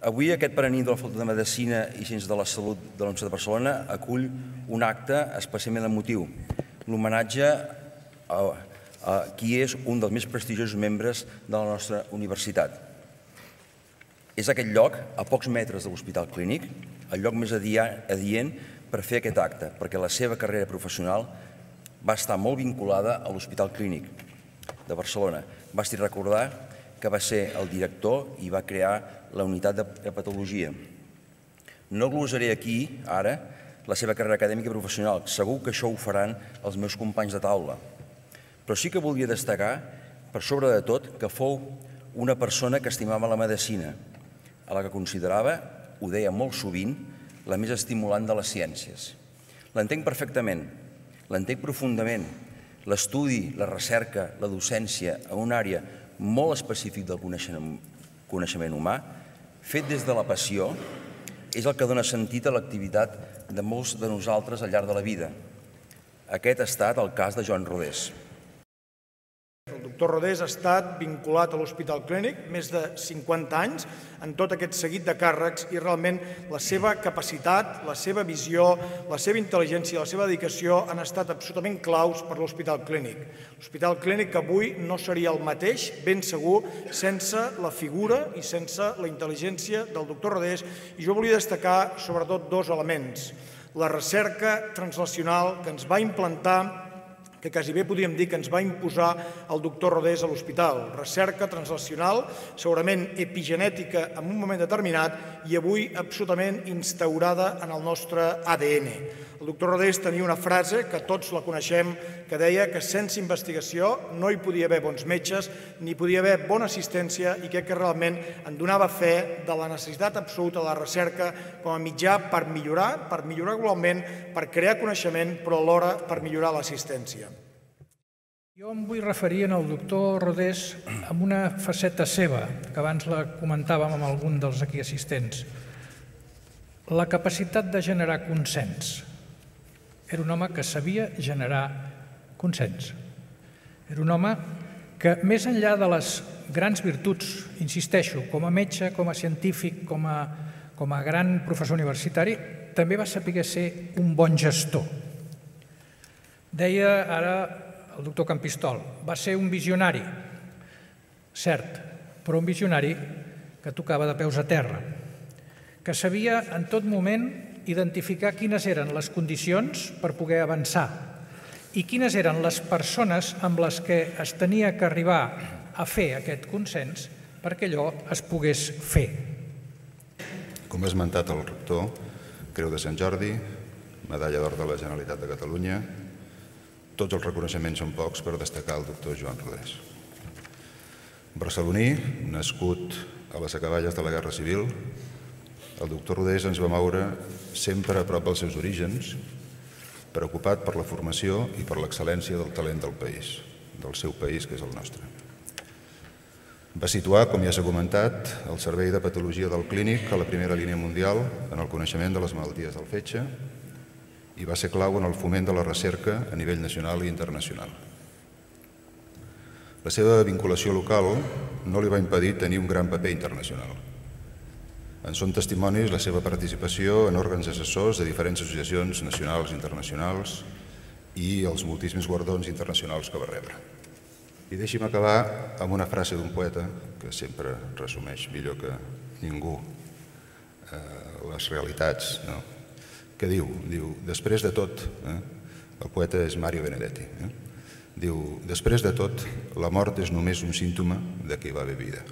Avui aquest Paranit de la Facultat de Medicina i Ciències de la Salut de la Universitat de Barcelona acull un acte especialment emotiu, l'homenatge a qui és un dels més prestigiosos membres de la nostra universitat. És aquest lloc, a pocs metres de l'Hospital Clínic, el lloc més adient per fer aquest acte, perquè la seva carrera professional va estar molt vinculada a l'Hospital Clínic de Barcelona. Basti recordar que va ser el director i va crear la Unitat de Patologia. No glosaré aquí, ara, la seva carrera acadèmica i professional. Segur que això ho faran els meus companys de taula. Però sí que volia destacar, per sobre de tot, que fou una persona que estimava la medicina, a la que considerava, ho deia molt sovint, la més estimulant de les ciències. L'entenc perfectament, l'entenc profundament. L'estudi, la recerca, la docència a una àrea molt específic del coneixement humà, fet des de la passió, és el que dona sentit a l'activitat de molts de nosaltres al llarg de la vida. Aquest ha estat el cas de Joan Rodés. El doctor Rodés ha estat vinculat a l'Hospital Clínic més de 50 anys en tot aquest seguit de càrrecs i realment la seva capacitat, la seva visió, la seva intel·ligència, la seva dedicació han estat absolutament claus per l'Hospital Clínic. L'Hospital Clínic avui no seria el mateix, ben segur, sense la figura i sense la intel·ligència del doctor Rodés. I jo volia destacar sobretot dos elements. La recerca translacional que ens va implantar que quasi bé podríem dir que ens va imposar el doctor Rodés a l'hospital. Recerca translacional, segurament epigenètica en un moment determinat i avui absolutament instaurada en el nostre ADN. El doctor Rodés tenia una frase que tots la coneixem que deia que sense investigació no hi podia haver bons metges ni podia haver bona assistència i que realment en donava fe de la necessitat absoluta de la recerca com a mitjà per millorar globalment, per crear coneixement, però alhora per millorar l'assistència. Jo em vull referir al doctor Rodés amb una faceta seva, que abans la comentàvem amb algun dels aquí assistents. La capacitat de generar consens. Era un home que sabia generar consens. Era un home que, més enllà de les grans virtuts, insisteixo, com a metge, com a científic, com a gran professor universitari, també va saber ser un bon gestor. Deia ara el doctor Campistol, va ser un visionari, cert, però un visionari que tocava de peus a terra, que sabia en tot moment identificar quines eren les condicions per poder avançar i quines eren les persones amb les que es tenia que arribar a fer aquest consens perquè allò es pogués fer. Com ha esmentat el rector, Creu de Sant Jordi, Medalla d'Or de la Generalitat de Catalunya, tots els reconeixements són pocs per destacar el doctor Joan Rodés. Barceloní, nascut a les acaballes de la Guerra Civil, el doctor Rodés ens va moure sempre a prop dels seus orígens, preocupat per la formació i per l'excel·lència del talent del país, del seu país, que és el nostre. Va situar, com ja s'ha comentat, el Servei de Patologia del Clínic a la primera línia mundial en el coneixement de les malalties del fetge, i va ser clau en el foment de la recerca a nivell nacional i internacional. La seva vinculació local no li va impedir tenir un gran paper internacional. En són testimonis la seva participació en òrgans assessors de diferents associacions nacionals i internacionals i els moltíssims guardons internacionals que va rebre. I deixi'm acabar amb una frase d'un poeta que sempre resumeix millor que ningú les realitats, no? Que diu, després de tot, el poeta és Mario Benedetti, diu, després de tot, la mort és només un símptoma de que hi va haver vida.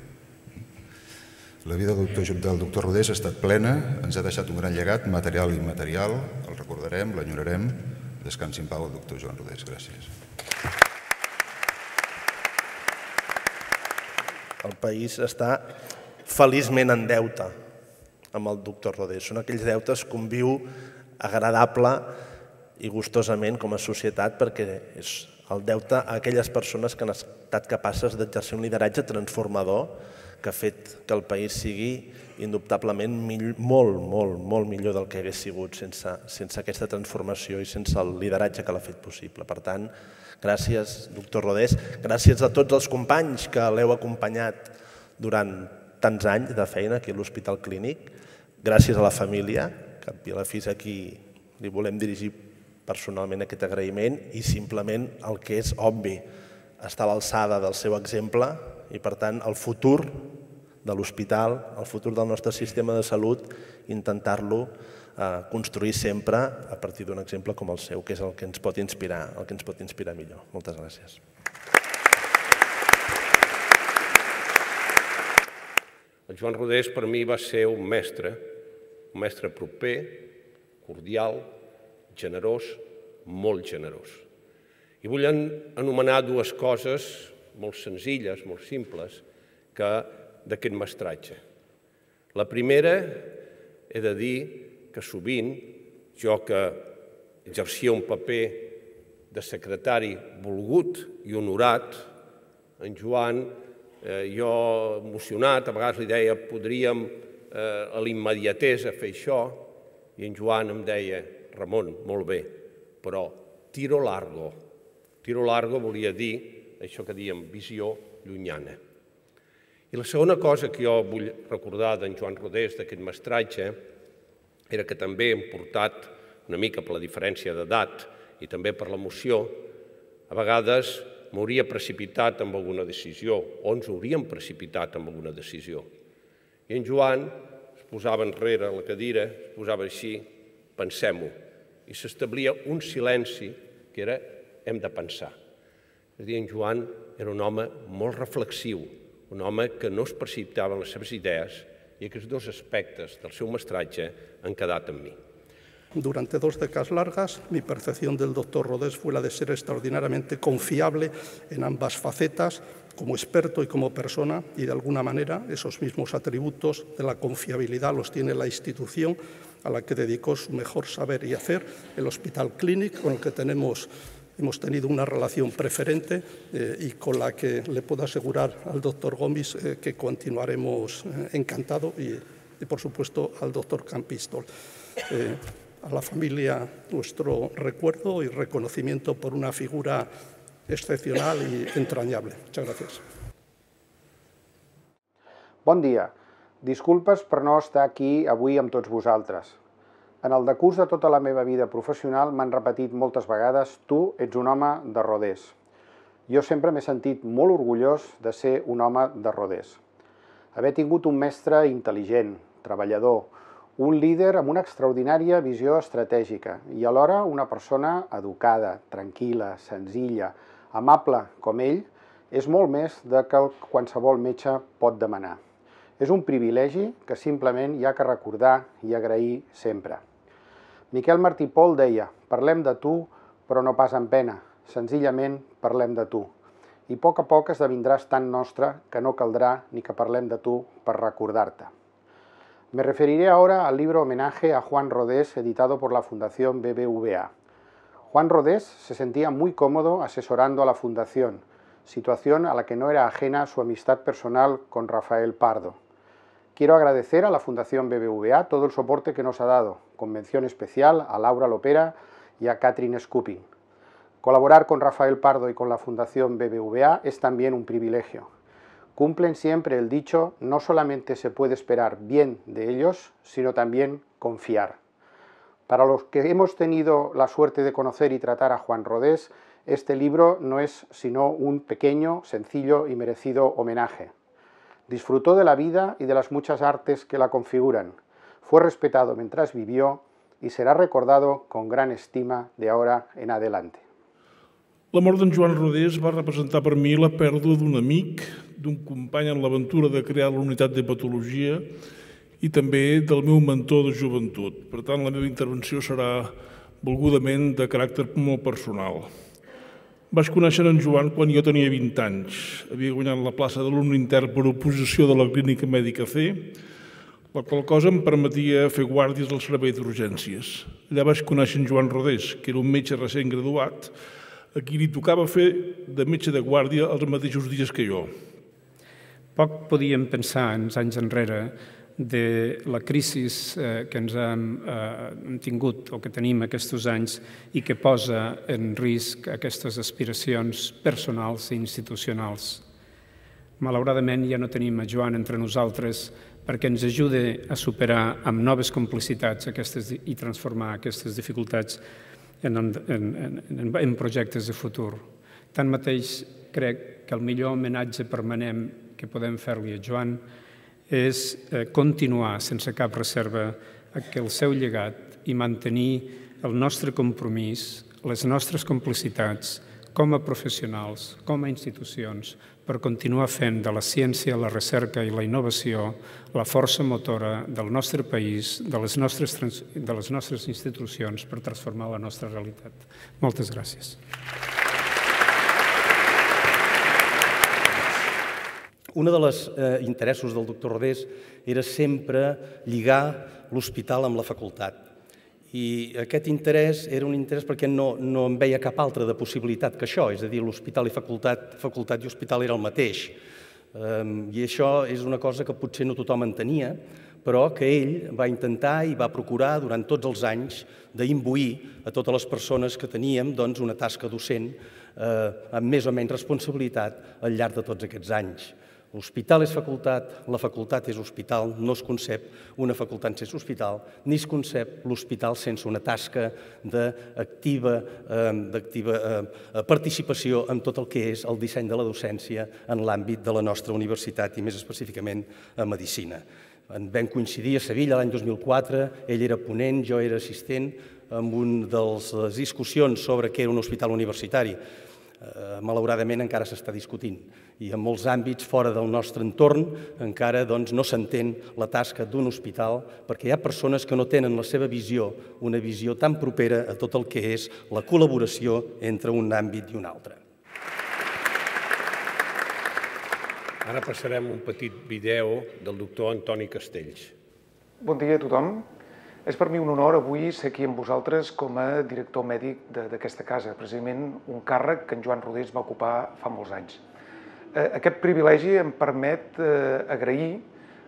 La vida del doctor Rodés ha estat plena, ens ha deixat un gran llegat, material i immaterial, el recordarem, l'enyorarem, descansi en pau el doctor Joan Rodés, gràcies. El país està feliçment en deute amb el doctor Rodés. Són aquells deutes que un viu agradable i gustosament com a societat perquè és el deute a aquelles persones que han estat capaces d'exercir un lideratge transformador que ha fet que el país sigui indubtablement molt millor del que hagués sigut sense aquesta transformació i sense el lideratge que l'ha fet possible. Per tant, gràcies, doctor Rodés, gràcies a tots els companys que l'heu acompanyat durant tants anys de feina aquí a l'Hospital Clínic, gràcies a la família, que a la fi és aquí, li volem dirigir personalment aquest agraïment i simplement el que és obvi, estar a l'alçada del seu exemple i, per tant, el futur de l'hospital, el futur del nostre sistema de salut, intentar-lo construir sempre a partir d'un exemple com el seu, que és el que ens pot inspirar millor. Moltes gràcies. El Joan Rodés per mi va ser un mestre proper, cordial, generós, molt generós. I vull anomenar dues coses molt senzilles, molt simples, d'aquest mestratge. La primera, he de dir que sovint, jo que exercia un paper de secretari volgut i honorat, en Joan, jo emocionat, a vegades li deia podríem a l'immediatesa fer això, i en Joan em deia, Ramon, molt bé, però tiro largo. Tiro largo volia dir això que diem visió llunyana. I la segona cosa que jo vull recordar d'en Joan Rodés, d'aquest mestratge, era que també hem portat, una mica per la diferència d'edat i també per l'emoció, a vegades m'hauria precipitat amb alguna decisió, o ens hauríem precipitat amb alguna decisió. I en Joan es posava enrere la cadira, es posava així, pensem-ho, i s'establia un silenci que era hem de pensar. És a dir, en Joan era un home molt reflexiu, un home que no es precipitava en les seves idees i aquests dos aspectes del seu mestratge han quedat en mi. Durante dos décadas largas, mi percepción del doctor Rodés fue la de ser extraordinariamente confiable en ambas facetas, como experto y como persona, y de alguna manera esos mismos atributos de la confiabilidad los tiene la institución a la que dedicó su mejor saber y hacer, el Hospital Clínic, con el que hemos tenido una relación preferente y con la que le puedo asegurar al doctor Gomis que continuaremos encantado y, por supuesto, al doctor Campistol. A la familia nuestro recuerdo y reconocimiento por una figura excepcional y entrañable. Muchas gracias. Bon dia. Disculpes per no estar aquí avui amb tots vosaltres. En el decurs de tota la meva vida professional m'han repetit moltes vegades tu ets un home de Rodés. Jo sempre m'he sentit molt orgullós de ser un home de Rodés. Haver tingut un mestre intel·ligent, treballador, un líder amb una extraordinària visió estratègica i alhora una persona educada, tranquil·la, senzilla, amable com ell, és molt més del que qualsevol metge pot demanar. És un privilegi que simplement hi ha que recordar i agrair sempre. Miquel Martí Pol deia, parlem de tu, però no pas amb pena, senzillament parlem de tu. I a poc esdevindràs tan nostre que no caldrà ni que parlem de tu per recordar-te. Me referiré ahora al libro homenaje a Joan Rodés, editado por la Fundación BBVA. Joan Rodés se sentía muy cómodo asesorando a la Fundación, situación a la que no era ajena su amistad personal con Rafael Pardo. Quiero agradecer a la Fundación BBVA todo el soporte que nos ha dado, con mención especial a Laura Lopera y a Katrin Skupping. Colaborar con Rafael Pardo y con la Fundación BBVA es también un privilegio. Cumplen siempre el dicho, no solamente se puede esperar bien de ellos, sino también confiar. Para los que hemos tenido la suerte de conocer y tratar a Joan Rodés, este libro no es sino un pequeño, sencillo y merecido homenaje. Disfrutó de la vida y de las muchas artes que la configuran. Fue respetado mientras vivió y será recordado con gran estima de ahora en adelante. La mort d'en Joan Rodés va representar per mi la pèrdua d'un amic, d'un company en l'aventura de crear la Unitat de Patologia i també del meu mentor de joventut. Per tant, la meva intervenció serà volgudament de caràcter molt personal. Vaig conèixer en Joan quan jo tenia 20 anys. Havia guanyat la plaça d'alumne intern per oposició de la Clínica Mèdica C, la qual cosa em permetia fer guàrdies al servei d'urgències. Allà vaig conèixer en Joan Rodés, que era un metge recent graduat, a qui li tocava fer de metge de guàrdia els mateixos dies que jo. Poc podíem pensar, uns anys enrere, de la crisi que ens hem tingut o que tenim aquests anys i que posa en risc aquestes aspiracions personals i institucionals. Malauradament ja no tenim a Joan entre nosaltres perquè ens ajudi a superar amb noves complicitats i transformar aquestes dificultats en projectes de futur. Tanmateix, crec que el millor homenatge permanent que podem fer-li a Joan és continuar sense cap reserva el seu llegat i mantenir el nostre compromís, les nostres complicitats, com a professionals, com a institucions, per continuar fent de la ciència, la recerca i la innovació la força motora del nostre país, de les nostres institucions, per transformar la nostra realitat. Moltes gràcies. Un dels interessos del doctor Rodés era sempre lligar l'hospital amb la facultat. I aquest interès era un interès perquè no en veia cap altra de possibilitat que això, és a dir, l'hospital i facultat, facultat i hospital era el mateix. I això és una cosa que potser no tothom entenia, però que ell va intentar i va procurar durant tots els anys d'imbuir a totes les persones que teníem una tasca docent amb més o menys responsabilitat al llarg de tots aquests anys. L'hospital és facultat, la facultat és hospital, no es concep una facultat sense hospital, ni es concep l'hospital sense una tasca d'activa participació en tot el que és el disseny de la docència en l'àmbit de la nostra universitat i més específicament a Medicina. Vam coincidir a Sevilla l'any 2004, ell era ponent, jo era assistent, en una de les discussions sobre què era un hospital universitari. Malauradament encara s'està discutint i en molts àmbits fora del nostre entorn encara no s'entén la tasca d'un hospital perquè hi ha persones que no tenen la seva visió, una visió tan propera a tot el que és la col·laboració entre un àmbit i un altre. Ara passarem un petit vídeo del doctor Antoni Castells. Bon dia a tothom. És per mi un honor avui ser aquí amb vosaltres com a director mèdic d'aquesta casa, precisament un càrrec que en Joan Rodés va ocupar fa molts anys. Aquest privilegi em permet agrair,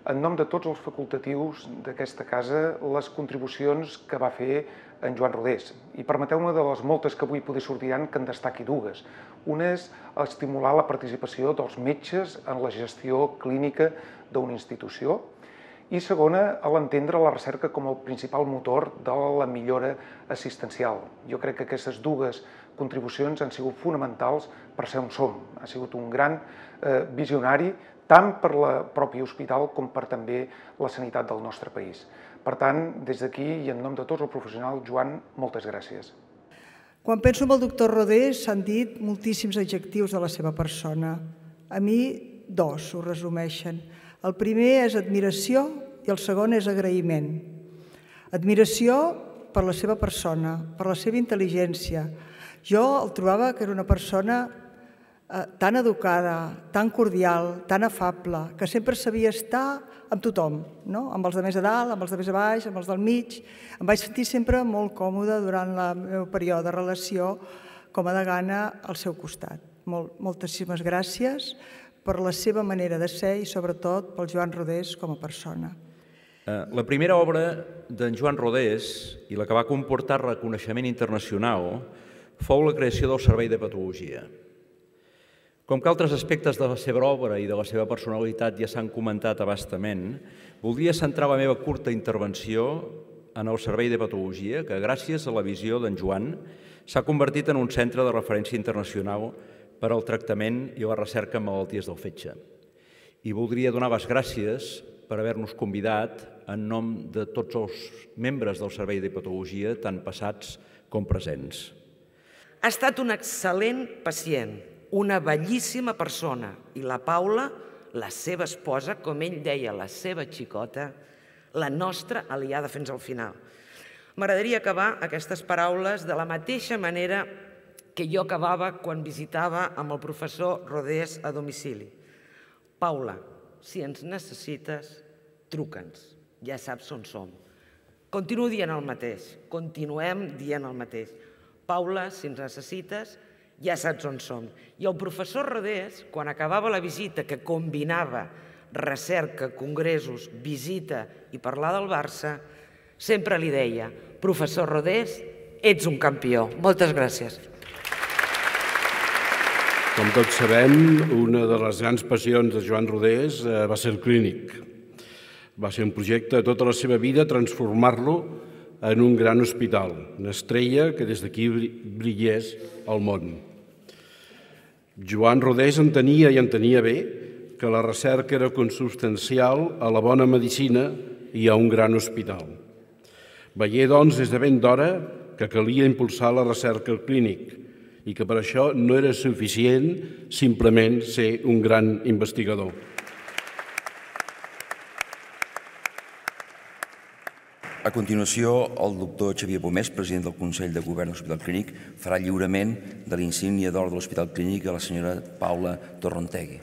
en nom de tots els facultatius d'aquesta casa, les contribucions que va fer en Joan Rodés. I permeteu-me de les moltes que avui poder sortiran que en destaqui dues. Una és estimular la participació dels metges en la gestió clínica d'una institució, i segona, a l'entendre la recerca com el principal motor de la millora assistencial. Jo crec que aquestes dues contribucions han sigut fonamentals per ser on som. Ha sigut un gran visionari tant per la pròpia hospital com per també la sanitat del nostre país. Per tant, des d'aquí i en nom de tots els professionals, Joan, moltes gràcies. Quan penso en el doctor Rodés s'han dit moltíssims adjectius de la seva persona. A mi, dos ho resumeixen. El primer és admiració i el segon és agraïment. Admiració per la seva persona, per la seva intel·ligència. Jo el trobava que era una persona tan educada, tan cordial, tan afable, que sempre sabia estar amb tothom, amb els de més a dalt, amb els de més a baix, amb els del mig. Em vaig sentir sempre molt còmode durant el meu període de relació com a degana al seu costat. Moltíssimes gràcies per la seva manera de ser i, sobretot, pel Joan Rodés com a persona. La primera obra d'en Joan Rodés i la que va comportar reconeixement internacional fou la creació del Servei de Patologia. Com que altres aspectes de la seva obra i de la seva personalitat ja s'han comentat abastament, voldria centrar la meva curta intervenció en el Servei de Patologia, que gràcies a la visió d'en Joan s'ha convertit en un centre de referència internacional per al tractament i la recerca en malalties del fetge. I voldria donar les gràcies per haver-nos convidat en nom de tots els membres del Servei de Patologia, tant passats com presents. Ha estat un excel·lent pacient, una bellíssima persona, i la Paula, la seva esposa, com ell deia, la seva xicota, la nostra aliada fins al final. M'agradaria acabar aquestes paraules de la mateixa manera que jo acabava quan visitava amb el professor Rodés a domicili. Paula, si ens necessites, truca'ns. Ja saps on som. Continuo dient el mateix. Continuem dient el mateix. Paula, si ens necessites, ja saps on som. I el professor Rodés, quan acabava la visita, que combinava recerca, congressos, visita i parlar del Barça, sempre li deia, professor Rodés, ets un campió. Moltes gràcies. Com tots sabem, una de les grans passions de Joan Rodés va ser el Clínic. Va ser un projecte de tota la seva vida transformar-lo en un gran hospital, una estrella que des d'aquí brillés al món. Joan Rodés entenia i entenia bé que la recerca era consubstancial a la bona medicina i a un gran hospital. Veié, doncs, des de ben d'hora que calia impulsar la recerca al Clínic i que per això no era suficient simplement ser un gran investigador. A continuació, el doctor Xavier Pomés, president del Consell de Govern de l'Hospital Clínic, farà lliurament de l'insígnia d'or de l'Hospital Clínic a la senyora Paula Torrontegui.